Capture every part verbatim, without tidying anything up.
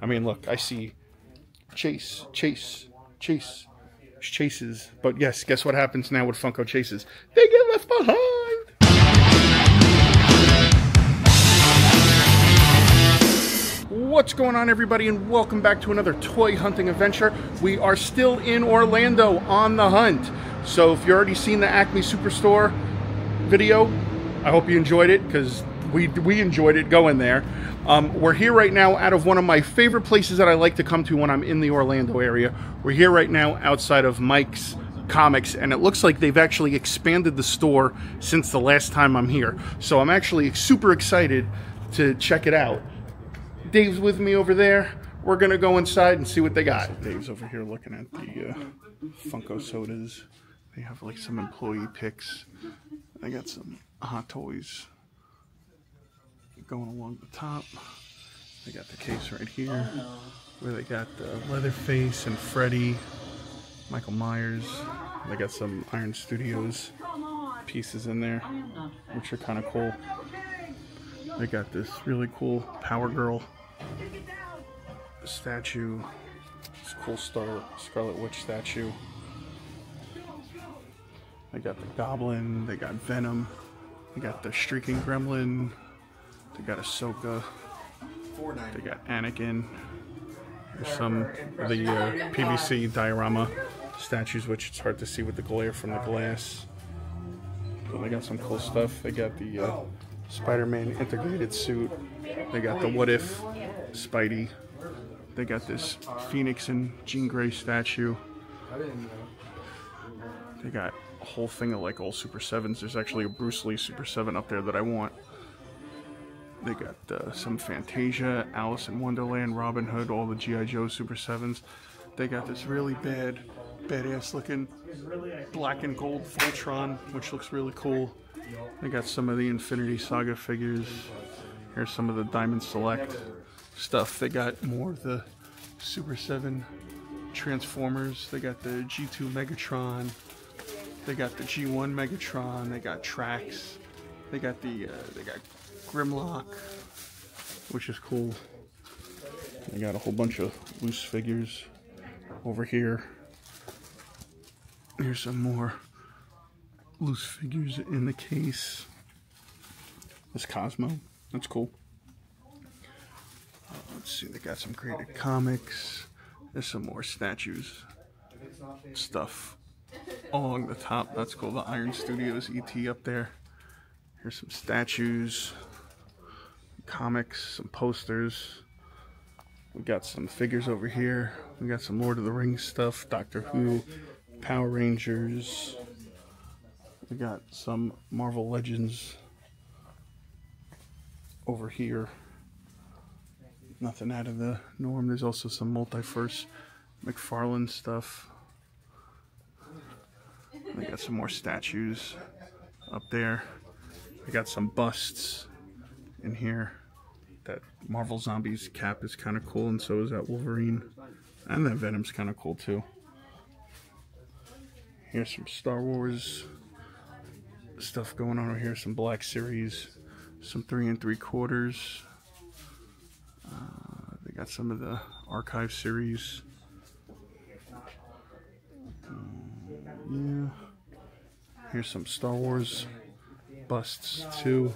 I mean, look, I see Chase, Chase, Chase, Chases. But yes, guess what happens now with Funko Chases? They get left behind! What's going on, everybody, and welcome back to another toy hunting adventure. We are still in Orlando on the hunt. So if you've already seen the Acme Superstore video, I hope you enjoyed it, because we, we enjoyed it going there. Um, we're here right now out of one of my favorite places that I like to come to when I'm in the Orlando area. We're here right now outside of Mike's Comics, and it looks like they've actually expanded the store since the last time I'm here. So I'm actually super excited to check it out. Dave's with me over there. We're going to go inside and see what they got. Dave's over here looking at the uh, Funko sodas. They have like some employee picks. They got some hot toys going along the top. They got the case right here where they got the Leatherface and Freddy, Michael Myers. They got some Iron Studios pieces in there, which are kind of cool. They got this really cool Power Girl statue, this cool Star Scarlet Witch statue. They got the Goblin, they got Venom, they got the Streaking Gremlin, they got Ahsoka, they got Anakin. There's some of the uh, P V C diorama statues, which it's hard to see with the glare from the glass. But they got some cool stuff. They got the uh, Spider-Man integrated suit. They got the What If Spidey. They got this Phoenix and Jean Grey statue. They got a whole thing of like old Super sevens. There's actually a Bruce Lee Super seven up there that I want. They got uh, some Fantasia, Alice in Wonderland, Robin Hood, all the G I Joe Super sevens. They got this really bad, badass looking black and gold Voltron, which looks really cool. They got some of the Infinity Saga figures. Here's some of the Diamond Select stuff. They got more of the Super seven Transformers. They got the G two Megatron. They got the G one Megatron. They got Trax. They got the, uh, they got Grimlock, which is cool. They got a whole bunch of loose figures over here. Here's some more loose figures in the case. This Cosmo, that's cool. Uh, let's see, they got some creative comics. There's some more statues stuff along the top. That's cool. The Iron Studios E T up there. Here's some statues, comics, some posters. We got some figures over here. We got some Lord of the Rings stuff, Doctor Who, Power Rangers. We got some Marvel Legends over here. Nothing out of the norm. There's also some Multiverse McFarlane stuff. We got some more statues up there. I got some busts in here. That Marvel Zombies cap is kind of cool, and so is that Wolverine. And that Venom's kind of cool too. Here's some Star Wars stuff going on over here. Some Black Series, some three and three quarters. Uh, they got some of the Archive Series. Um, yeah. Here's some Star Wars busts too,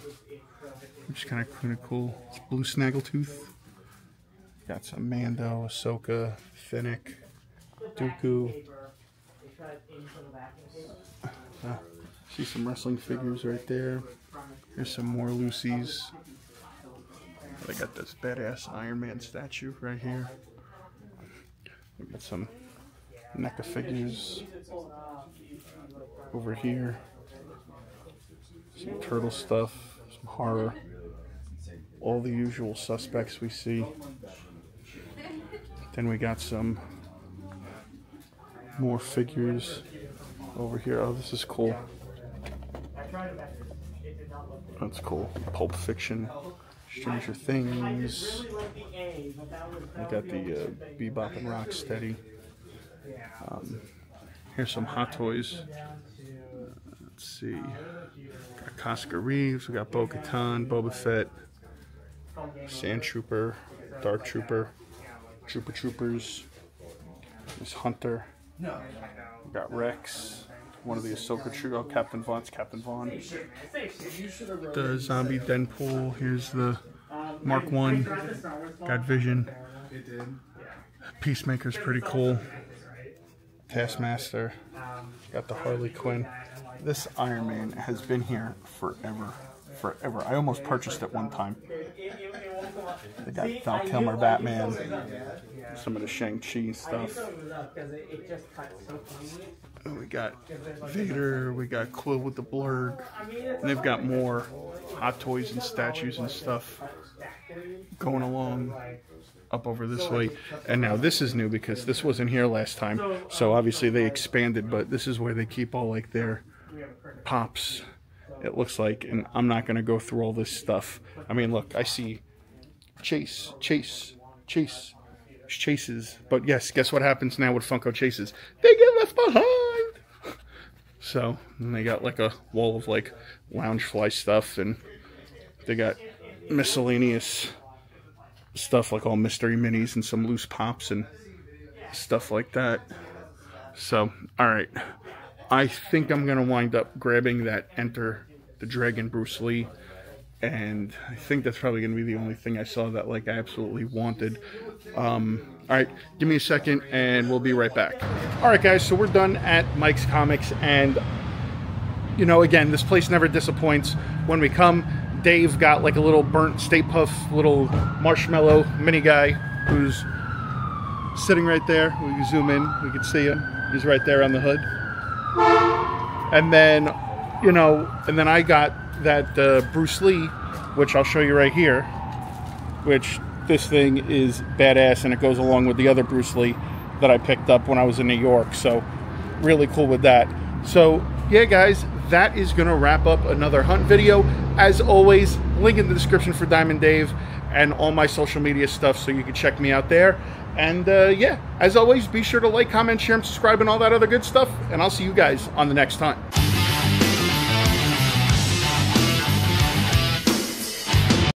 which is kind of kind of cool. It's Blue Snaggletooth. Got some Mando, Ahsoka, Fennec, Dooku. Uh, see some wrestling figures right there. Here's some more Lucy's. They got this badass Iron Man statue right here. We got some NECA figures over here. Some turtle stuff, some horror, all the usual suspects we see. Then we got some more figures over here. Oh, this is cool. That's cool. Pulp Fiction, Stranger Things. We got the uh, Bebop and Rocksteady. Um, here's some Hot Toys. Let's see, got Cosca Reeves, we got Bo-Katan, Boba Fett, Sand Trooper, Dark Trooper, Trooper Troopers. There's Hunter. We got Rex. One of the Ahsoka Troopers. Oh, Captain Vaughn's Captain Vaughn. The Zombie Deadpool. Here's the Mark one. Got Vision. Peacemaker's pretty cool. Taskmaster. Got the Harley Quinn. This Iron Man has been here forever. Forever. I almost purchased it one time. They got Val Kilmer Batman, some of the Shang-Chi stuff. We got Vader, we got Quill with the Blurg, and they've got more Hot Toys and statues and stuff going along up over this way. And now this is new because this wasn't here last time, so obviously they expanded, but this is where they keep all like their pops, it looks like. And I'm not going to go through all this stuff. I mean, look, I see Chase, Chase, Chase, Chases. But yes, guess what happens now with Funko Chases? They get left behind! So, and they got like a wall of like Loungefly stuff, and they got miscellaneous stuff like all mystery minis and some loose pops and stuff like that. So, alright. I think I'm going to wind up grabbing that Enter the Dragon Bruce Lee, and I think that's probably going to be the only thing I saw that like I absolutely wanted. Um, all right, give me a second and we'll be right back. All right, guys, so we're done at Mike's Comics, and, you know, again, this place never disappoints. When we come, Dave got like a little burnt Stay Puff, little marshmallow mini guy who's sitting right there. We can zoom in, we can see him. He's right there on the hood. And then, you know, and then I got that uh, Bruce Lee, which I'll show you right here, which this thing is badass, and it goes along with the other Bruce Lee that I picked up when I was in New York, so really cool with that. So, yeah, guys, that is going to wrap up another hunt video. As always, link in the description for Diamond Dave and all my social media stuff, so you can check me out there. And uh, yeah, as always, be sure to like, comment, share, and subscribe, and all that other good stuff. And I'll see you guys on the next hunt.